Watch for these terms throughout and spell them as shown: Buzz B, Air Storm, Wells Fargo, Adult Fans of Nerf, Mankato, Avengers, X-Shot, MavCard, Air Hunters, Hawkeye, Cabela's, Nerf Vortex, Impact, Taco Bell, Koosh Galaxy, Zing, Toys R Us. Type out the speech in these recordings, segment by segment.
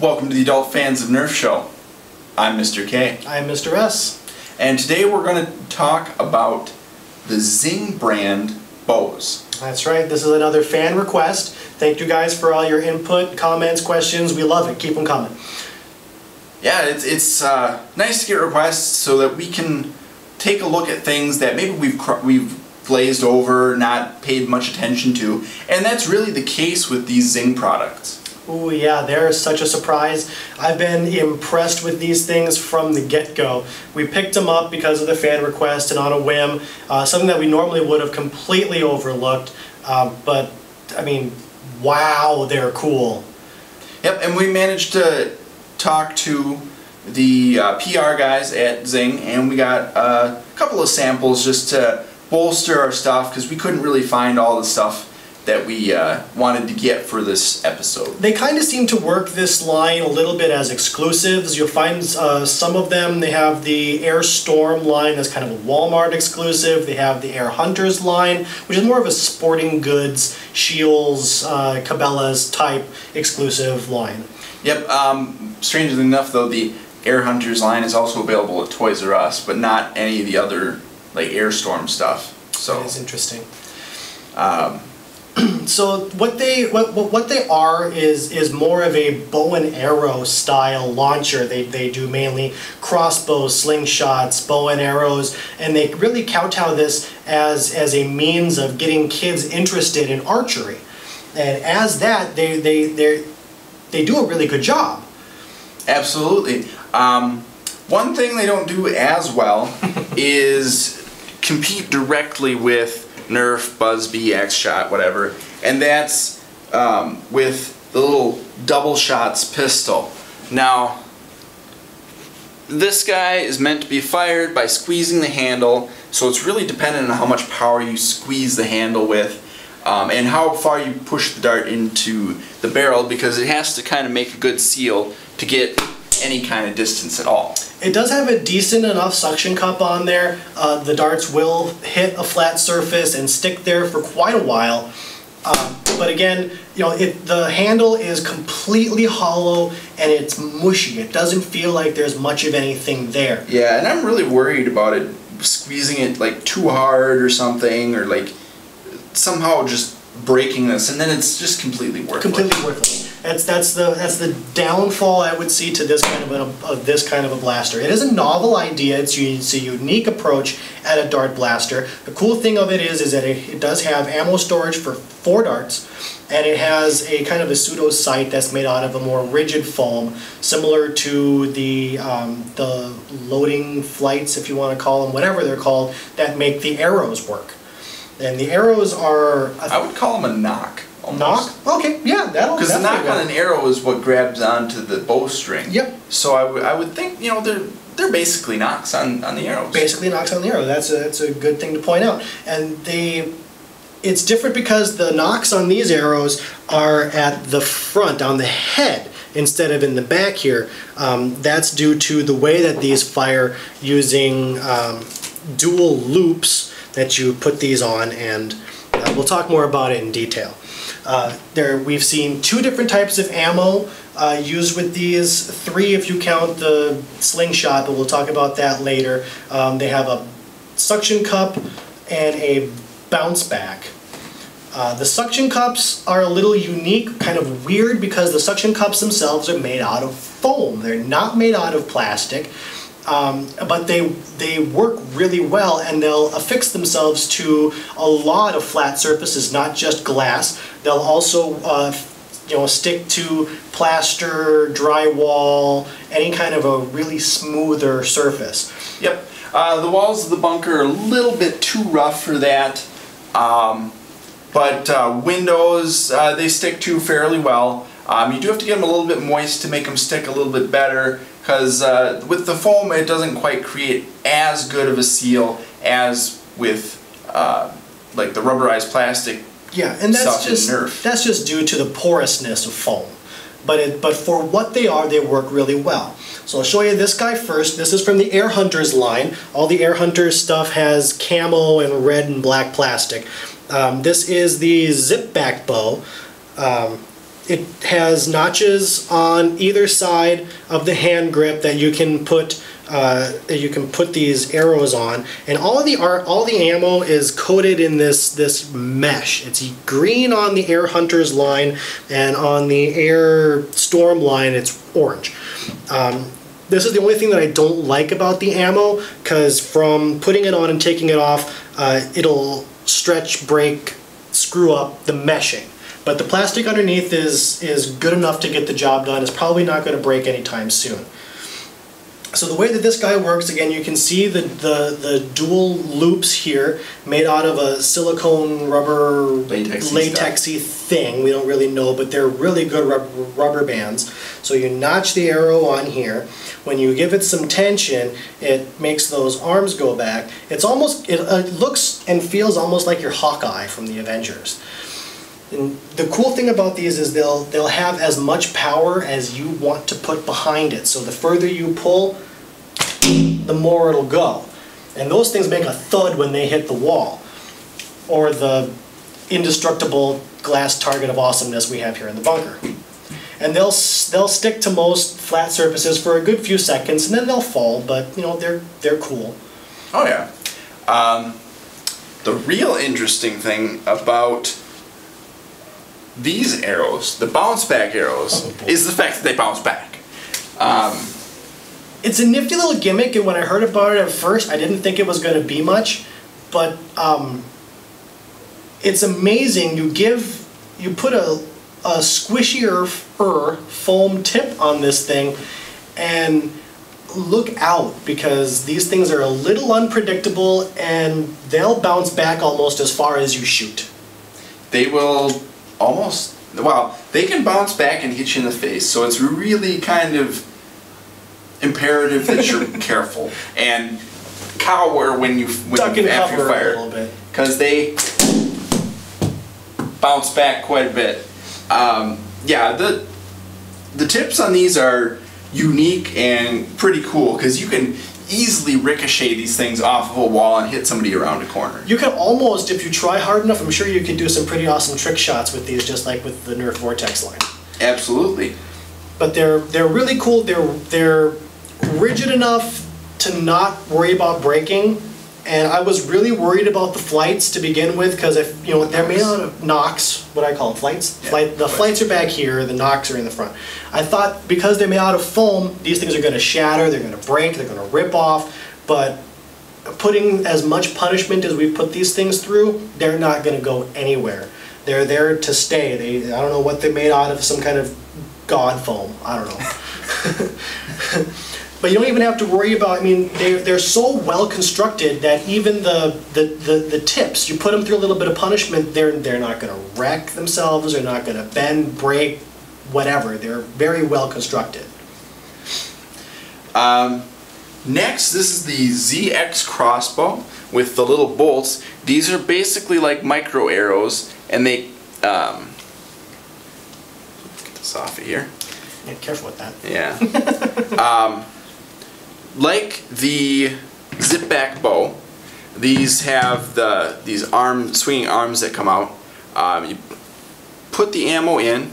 Welcome to the Adult Fans of Nerf Show. I'm Mr. K. I'm Mr. S. And today we're going to talk about the Zing brand bows. That's right. This is another fan request. Thank you guys for all your input, comments, questions. We love it. Keep them coming. Yeah, it's nice to get requests so that we can take a look at things that maybe we've glazed over, not paid much attention to, and that's really the case with these Zing products. Ooh yeah, they're such a surprise. I've been impressed with these things from the get-go. We picked them up because of the fan request and on a whim, something that we normally would have completely overlooked, but I mean, wow, they're cool. Yep, and we managed to talk to the PR guys at Zing, and we got a couple of samples just to bolster our stuff because we couldn't really find all the stuff that we wanted to get for this episode. They kind of seem to work this line a little bit as exclusives. You'll find some of them. They have the Air Storm line that's kind of a Walmart exclusive. They have the Air Hunters line, which is more of a sporting goods, Shields, Cabela's type exclusive line. Yep. Strangely enough, though, the Air Hunters line is also available at Toys R Us, but not any of the other like Air Storm stuff. So that is interesting. So what they are is more of a bow and arrow style launcher. They do mainly crossbows, slingshots, bow and arrows, and they really kowtow this as a means of getting kids interested in archery. And as that, they do a really good job. Absolutely. One thing they don't do as well is compete directly with Nerf, Buzz B, X-Shot, whatever, and that's with the little double shots pistol. Now, this guy is meant to be fired by squeezing the handle, so it's really dependent on how much power you squeeze the handle with and how far you push the dart into the barrel, because it has to kind of make a good seal to get any kind of distance at all. It does have a decent enough suction cup on there. The darts will hit a flat surface and stick there for quite a while. But again, you know, the handle is completely hollow and it's mushy. It doesn't feel like there's much of anything there. Yeah, and I'm really worried about it squeezing it like too hard or something, or like somehow just breaking this, and then it's just completely worthless. Completely worthless. That's the downfall I would see to this kind of a blaster. It is a novel idea. It's a unique approach at a dart blaster. The cool thing of it is that it does have ammo storage for 4 darts, and it has a kind of a pseudo sight that's made out of a more rigid foam, similar to the loading flights, if you want to call them, whatever they're called, that make the arrows work. And the arrows are I would call them a knock. Almost. Knock? Okay, yeah, that'll. Because the knock on an arrow is what grabs onto the bowstring. Yep. So I would think, you know, they're basically knocks on the arrows. Basically knocks on the arrow. That's a good thing to point out. And it's different because the knocks on these arrows are at the front, on the head, instead of in the back here. That's due to the way that these fire using dual loops that you put these on, and we'll talk more about it in detail. We've seen 2 different types of ammo used with these, 3 if you count the slingshot, but we'll talk about that later. They have a suction cup and a bounce back. The suction cups are a little unique, kind of weird, because the suction cups themselves are made out of foam. They're not made out of plastic, but they work really well, and they'll affix themselves to a lot of flat surfaces, not just glass. They'll also you know, stick to plaster, drywall, any kind of a really smoother surface. Yep. The walls of the bunker are a little bit too rough for that, but windows they stick to fairly well. You do have to get them a little bit moist to make them stick a little bit better, because with the foam it doesn't quite create as good of a seal as with like the rubberized plastic. Yeah, and that's just due to the porousness of foam. But for what they are, they work really well. So I'll show you this guy first. This is from the Air Hunters line. All the Air Hunters stuff has camo and red and black plastic. This is the zip back bow. It has notches on either side of the hand grip that you can put these arrows on, and all the ammo is coated in this mesh. It's green on the Air Hunters line, and on the Air Storm line it's orange. This is the only thing that I don't like about the ammo, because from putting it on and taking it off, it'll stretch, break, screw up the meshing. But the plastic underneath is good enough to get the job done. It's probably not going to break anytime soon. So the way that this guy works, again, you can see the dual loops here made out of a silicone rubber latexy thing. We don't really know, but they're really good rubber bands. So you notch the arrow on here. When you give it some tension, it makes those arms go back. It's almost, it looks and feels almost like your Hawkeye from the Avengers. And the cool thing about these is they'll have as much power as you want to put behind it. So the further you pull, the more it'll go. And those things make a thud when they hit the wall, or the indestructible glass target of awesomeness we have here in the bunker. And they'll stick to most flat surfaces for a good few seconds, and then they'll fall. But you know, they're cool. Oh yeah. The real interesting thing about these arrows, the bounce back arrows, is the fact that they bounce back. It's a nifty little gimmick, and when I heard about it at first, I didn't think it was going to be much, but it's amazing. You put a squishier foam tip on this thing, and look out, because these things are a little unpredictable, and they'll bounce back almost as far as you shoot. They will. Almost, well, they can bounce back and hit you in the face, so it's really kind of imperative that you're careful and cower after you fire, a little bit, because they bounce back quite a bit. Yeah, the tips on these are unique and pretty cool, because you can easily ricochet these things off of a wall and hit somebody around a corner. You can almost, if you try hard enough, I'm sure you can do some pretty awesome trick shots with these, just like with the Nerf Vortex line. Absolutely. But they're really cool. They're rigid enough to not worry about breaking. And I was really worried about the flights to begin with, because if you know, they're made out of NOx, what I call them, flights. Yeah, the flights are back here, the NOx are in the front. I thought because they're made out of foam, these things are going to shatter, they're going to break, they're going to rip off. But putting as much punishment as we've put these things through, they're not going to go anywhere. They're there to stay. I don't know what they're made out of, some kind of god foam. I don't know. But you don't even have to worry about, I mean, they're so well constructed that even the tips, you put them through a little bit of punishment, they're not going to wreck themselves, they're not going to bend, break, whatever. They're very well constructed. Next, this is the ZX crossbow with the little bolts. These are basically like micro arrows, and they, get this off of here. Yeah, careful with that. Yeah. Like the zip back bow, these have these swinging arms that come out. You put the ammo in,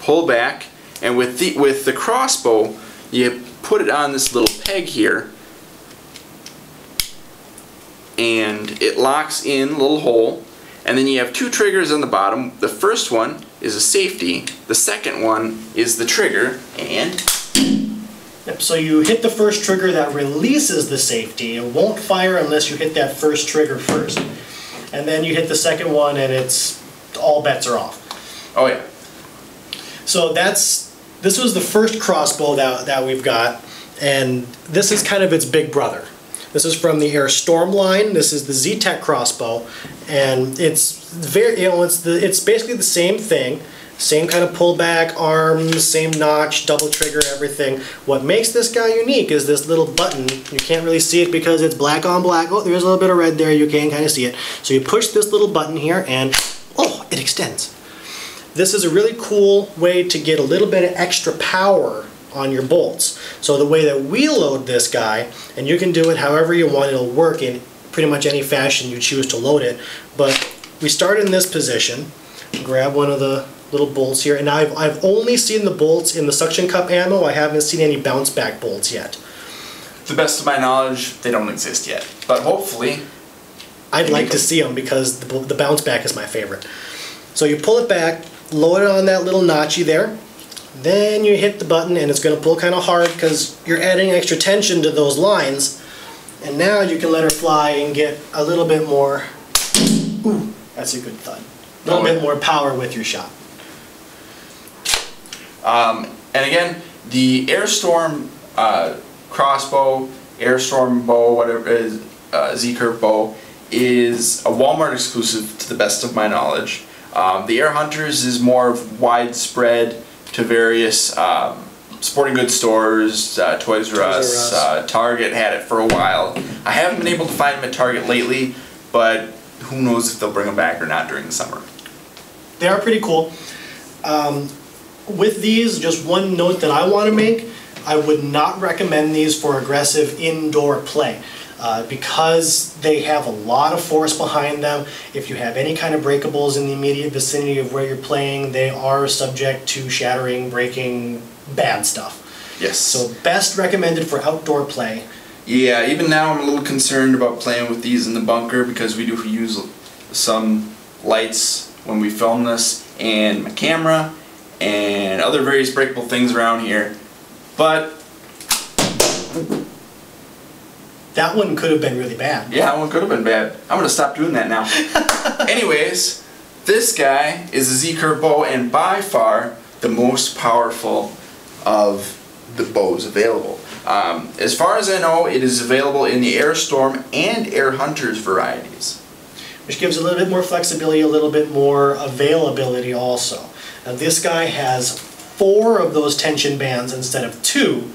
pull back, and with the crossbow, you put it on this little peg here, and it locks in a little hole. And then you have two triggers on the bottom. The first one is a safety. The second one is the trigger, and yep, so you hit the first trigger that releases the safety. It won't fire unless you hit that first trigger first. And then you hit the second one, and it's all bets are off. Oh yeah. So this was the first crossbow that we've got, and this is kind of its big brother. This is from the Air Storm line. This is the Z-Tech crossbow, and it's very, you know, it's basically the same thing, same kind of pullback arms, same notch, double trigger, everything. What makes this guy unique is this little button. You can't really see it because it's black on black. Oh, there's a little bit of red there. You can kind of see it. So you push this little button here, and oh, it extends. This is a really cool way to get a little bit of extra power on your bolts. So the way that we load this guy, and you can do it however you want, it'll work in pretty much any fashion you choose to load it, but we start in this position, grab one of the little bolts here, and I've only seen the bolts in the suction cup ammo. I haven't seen any bounce back bolts yet. To the best of my knowledge, they don't exist yet, but hopefully I'd like to see them, because the bounce back is my favorite. So you pull it back, load it on that little notchy there, then you hit the button, and it's going to pull kind of hard because you're adding extra tension to those lines, and now you can let her fly and get a little bit more, ooh, that's a good thud, a little bit more power with your shot. And again, the Air Storm crossbow, Air Storm bow, whatever it is, Z-curve bow, is a Walmart exclusive to the best of my knowledge. The Air Hunters is more of widespread to various sporting goods stores, Toys R Us, Target had it for a while. I haven't been able to find them at Target lately, but who knows if they'll bring them back or not during the summer. They are pretty cool. With these, just one note that I want to make, I would not recommend these for aggressive indoor play. Because they have a lot of force behind them, if you have any kind of breakables in the immediate vicinity of where you're playing, they are subject to shattering, breaking, bad stuff. Yes. So best recommended for outdoor play. Yeah, even now I'm a little concerned about playing with these in the bunker, because we do use some lights when we film this, and my camera, and other various breakable things around here. But that one could have been really bad. Yeah, that one could have been bad. I'm going to stop doing that now. Anyways, this guy is a Z-curve bow, and by far the most powerful of the bows available. As far as I know, it is available in the Air Storm and Air Hunters varieties, which gives a little bit more flexibility, a little bit more availability also. Now this guy has 4 of those tension bands instead of 2.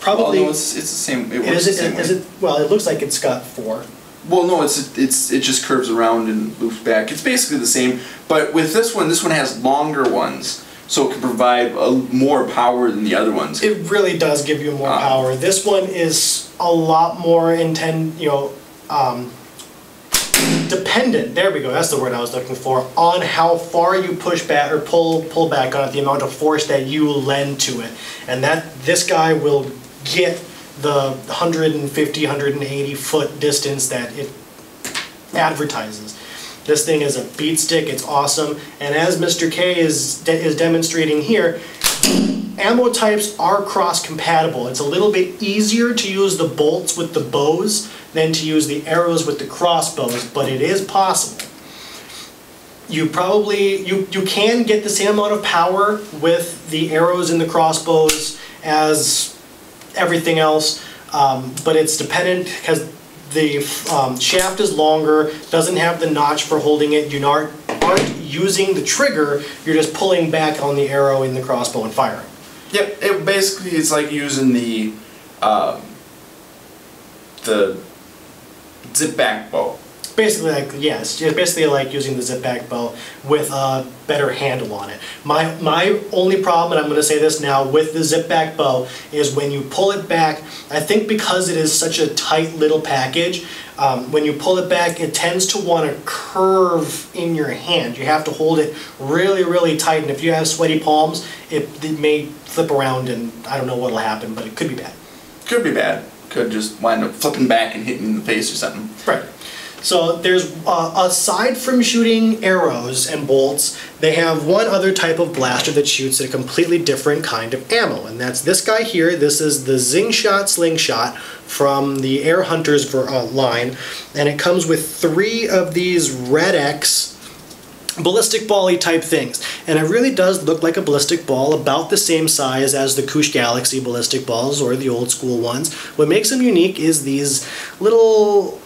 Probably. Well, no, it's the same. It works the same way. Well, it looks like it's got 4. Well, no, it just curves around and loops back. It's basically the same, but with this one has longer ones, so it can provide more power than the other ones. It really does give you more power. This one is a lot more dependent. There we go. That's the word I was looking for. On how far you push back or pull back on it, the amount of force that you lend to it, and that this guy will get the 150, 180 foot distance that it advertises. This thing is a beat stick. It's awesome. And as Mr. K is demonstrating here, ammo types are cross compatible. It's a little bit easier to use the bolts with the bows than to use the arrows with the crossbows, but it is possible. You probably, you can get the same amount of power with the arrows and the crossbows as everything else, but it's dependent because the shaft is longer, doesn't have the notch for holding it, you aren't using the trigger, you're just pulling back on the arrow in the crossbow and firing. Yep, it basically is like using the zip back bow. Basically, like, yes, it's basically like using the zip back bow with a better handle on it. My only problem, and I'm going to say this now, with the zip back bow is when you pull it back, I think because it is such a tight little package, when you pull it back, it tends to want to curve in your hand. You have to hold it really, really tight, and if you have sweaty palms, it may flip around, and I don't know what will happen, but it could be bad. Could be bad. Could just wind up flipping back and hitting in the face or something. Right. So there's, aside from shooting arrows and bolts, they have one other type of blaster that shoots a completely different kind of ammo, and that's this guy here. This is the Zing Shot Slingshot from the Air Hunters line, and it comes with 3 of these Red X ballistic ball-y type things, and it really does look like a ballistic ball, about the same size as the Koosh Galaxy ballistic balls or the old school ones. What makes them unique is these little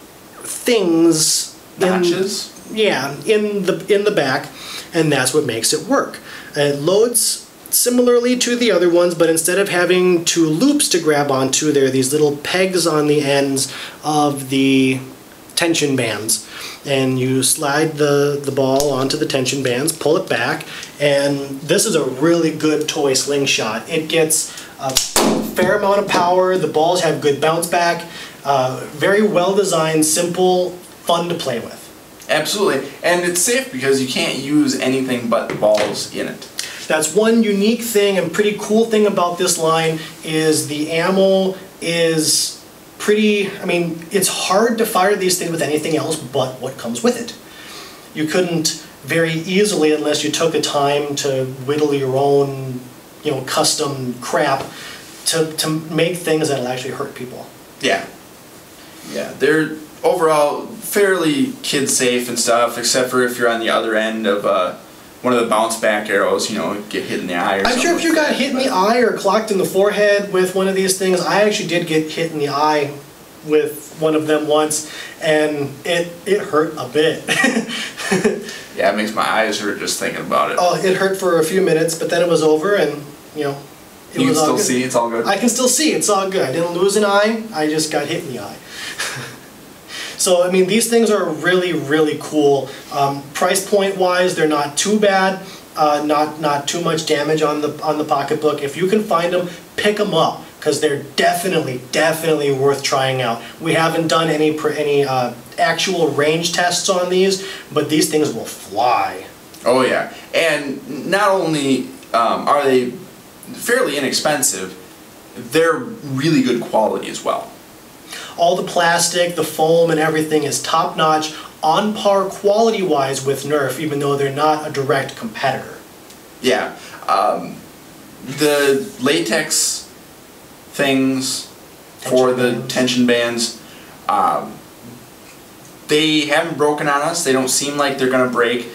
things, notches, in the back, and that's what makes it work. And it loads similarly to the other ones, but instead of having 2 loops to grab onto, there are these little pegs on the ends of the tension bands, and you slide the ball onto the tension bands, pull it back, and this is a really good toy slingshot. It gets a fair amount of power, the balls have good bounce back, very well designed, simple, fun to play with. Absolutely. And it's safe because you can't use anything but the balls in it. That's one unique thing and pretty cool thing about this line is the ammo is pretty, I mean, it's hard to fire these things with anything else but what comes with it. You couldn't very easily, unless you took a time to whittle your own, you know, custom crap to make things that'll actually hurt people. Yeah. Yeah, they're overall fairly kid safe and stuff, except for if you're on the other end of one of the bounce back arrows, you know, get hit in the eye or something. I'm sure if you got hit in the eye or clocked in the forehead with one of these things. I actually did get hit in the eye with one of them once, and it hurt a bit. Yeah, it makes my eyes hurt just thinking about it. Oh, it hurt for a few minutes, but then it was over, and you know, it was all good. You can still see, it's all good. I can still see, it's all good. I didn't lose an eye, I just got hit in the eye. So, I mean, these things are really, really cool. Price point wise, they're not too bad. Not too much damage on the pocketbook. If you can find them, pick them up, because they're definitely worth trying out. We haven't done any actual range tests on these, but these things will fly. Oh yeah, and not only are they fairly inexpensive, they're really good quality as well. All the plastic, the foam, and everything is top-notch, on par quality-wise with Nerf, even though they're not a direct competitor. Yeah, the latex things for the tension bands, they haven't broken on us. They don't seem like they're gonna break.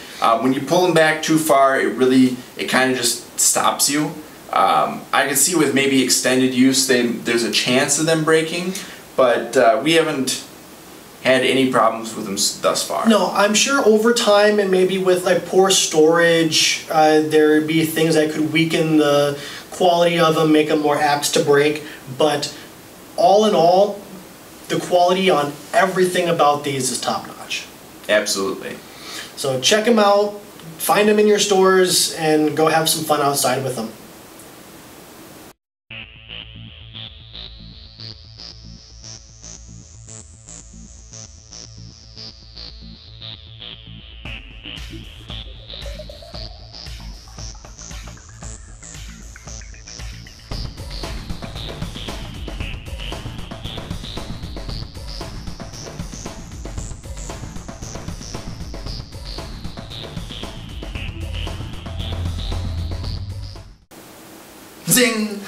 When you pull them back too far, it kind of just stops you. I can see with maybe extended use, there's a chance of them breaking, but we haven't had any problems with them thus far. No, I'm sure over time and maybe with like poor storage, there'd be things that could weaken the quality of them, make them more apt to break, but all in all, the quality on everything about these is top-notch. Absolutely. So check them out, find them in your stores, and go have some fun outside with them. Zing!